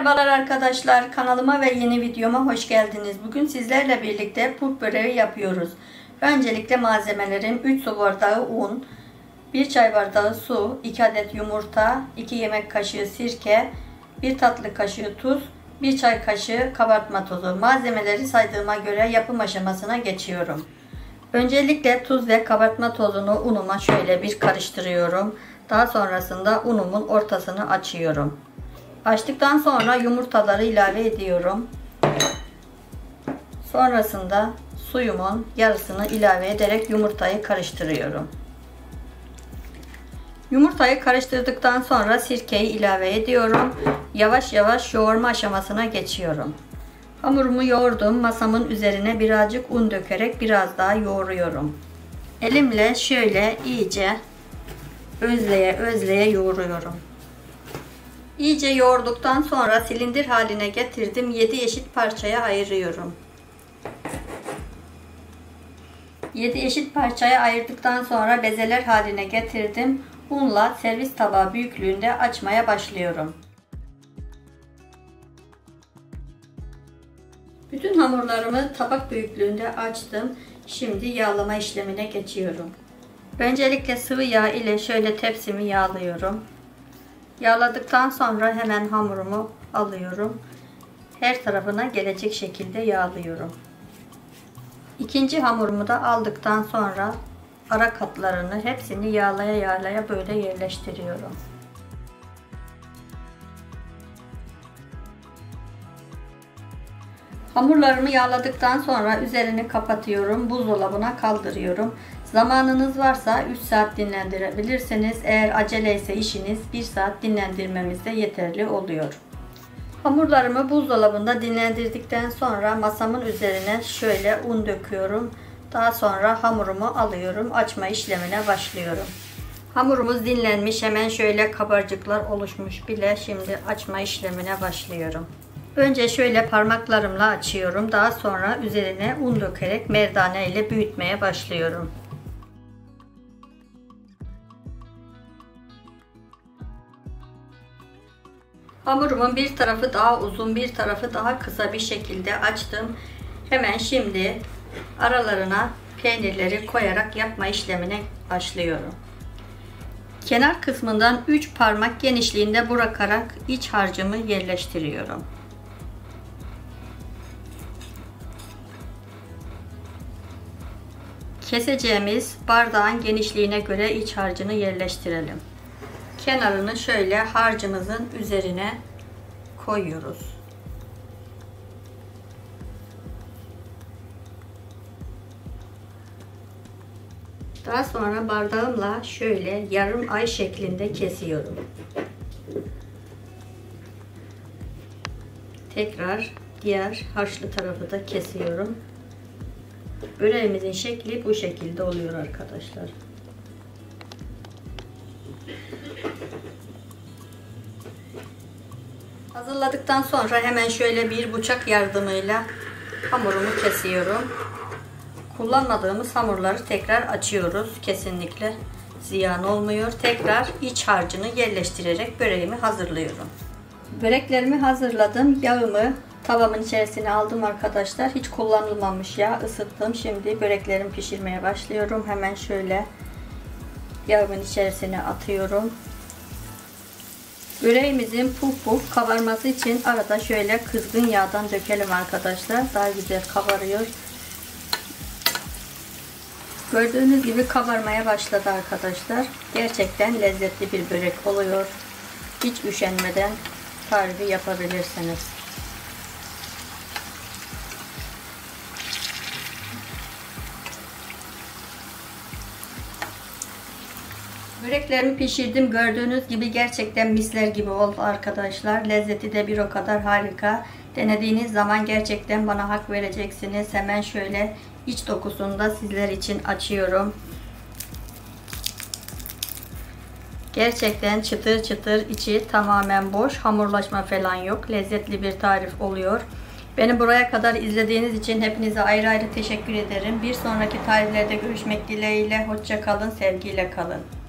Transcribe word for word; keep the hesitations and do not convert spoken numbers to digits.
Merhabalar arkadaşlar, kanalıma ve yeni videoma hoş geldiniz. Bugün sizlerle birlikte puf böreği yapıyoruz. Öncelikle malzemelerim: üç su bardağı un, bir çay bardağı su, iki adet yumurta, iki yemek kaşığı sirke, bir tatlı kaşığı tuz, bir çay kaşığı kabartma tozu. Malzemeleri saydığıma göre yapım aşamasına geçiyorum. Öncelikle tuz ve kabartma tozunu unuma şöyle bir karıştırıyorum. Daha sonrasında unumun ortasını açıyorum. Açtıktan sonra yumurtaları ilave ediyorum. Sonrasında suyumun yarısını ilave ederek yumurtayı karıştırıyorum. Yumurtayı karıştırdıktan sonra sirkeyi ilave ediyorum. Yavaş yavaş yoğurma aşamasına geçiyorum. Hamurumu yoğurduğum masamın üzerine birazcık un dökerek biraz daha yoğuruyorum. Elimle şöyle iyice özleye özleye yoğuruyorum. İyice yoğurduktan sonra silindir haline getirdim. yedi eşit parçaya ayırıyorum. yedi eşit parçaya ayırdıktan sonra bezeler haline getirdim. Unla servis tabağı büyüklüğünde açmaya başlıyorum. Bütün hamurlarımı tabak büyüklüğünde açtım. Şimdi yağlama işlemine geçiyorum. Öncelikle sıvı yağ ile şöyle tepsimi yağlıyorum. Yağladıktan sonra hemen hamurumu alıyorum. Her tarafına gelecek şekilde yağlıyorum. İkinci hamurumu da aldıktan sonra ara katlarını hepsini yağlaya yağlaya böyle yerleştiriyorum. Hamurlarımı yağladıktan sonra üzerini kapatıyorum. Buzdolabına kaldırıyorum. Zamanınız varsa üç saat dinlendirebilirsiniz. Eğer acele ise işiniz bir saat dinlendirmemiz de yeterli oluyor. Hamurlarımı buzdolabında dinlendirdikten sonra masamın üzerine şöyle un döküyorum. Daha sonra hamurumu alıyorum. Açma işlemine başlıyorum. Hamurumuz dinlenmiş. Hemen şöyle kabarcıklar oluşmuş bile. Şimdi açma işlemine başlıyorum. Önce şöyle parmaklarımla açıyorum. Daha sonra üzerine un dökerek merdane ile büyütmeye başlıyorum. Hamurumun bir tarafı daha uzun, bir tarafı daha kısa bir şekilde açtım. Hemen şimdi aralarına peynirleri koyarak yapma işlemine başlıyorum. Kenar kısmından üç parmak genişliğinde bırakarak iç harcımı yerleştiriyorum. Keseceğimiz bardağın genişliğine göre iç harcını yerleştirelim. Kenarını şöyle harcımızın üzerine koyuyoruz. Daha sonra bardağımla şöyle yarım ay şeklinde kesiyorum. Tekrar diğer harçlı tarafı da kesiyorum. Böreğimizin şekli bu şekilde oluyor arkadaşlar. Hazırladıktan sonra hemen şöyle bir bıçak yardımıyla hamurumu kesiyorum. Kullanmadığımız hamurları tekrar açıyoruz. Kesinlikle ziyan olmuyor. Tekrar iç harcını yerleştirerek böreğimi hazırlıyorum. Böreklerimi hazırladım. Yağımı tavamın içerisine aldım arkadaşlar. Hiç kullanılmamış yağ ısıttım. Şimdi böreklerimi pişirmeye başlıyorum. Hemen şöyle yağımın içerisine atıyorum. Böreğimizin puf puf kabarması için arada şöyle kızgın yağdan dökelim arkadaşlar. Daha güzel kabarıyor. Gördüğünüz gibi kabarmaya başladı arkadaşlar. Gerçekten lezzetli bir börek oluyor. Hiç üşenmeden tarifi yapabilirsiniz. Böreklerimi pişirdim. Gördüğünüz gibi gerçekten misler gibi oldu arkadaşlar. Lezzeti de bir o kadar harika. Denediğiniz zaman gerçekten bana hak vereceksiniz. Hemen şöyle iç dokusunu da sizler için açıyorum. Gerçekten çıtır çıtır, içi tamamen boş. Hamurlaşma falan yok. Lezzetli bir tarif oluyor. Beni buraya kadar izlediğiniz için hepinize ayrı ayrı teşekkür ederim. Bir sonraki tariflerde görüşmek dileğiyle. Hoşça kalın, sevgiyle kalın.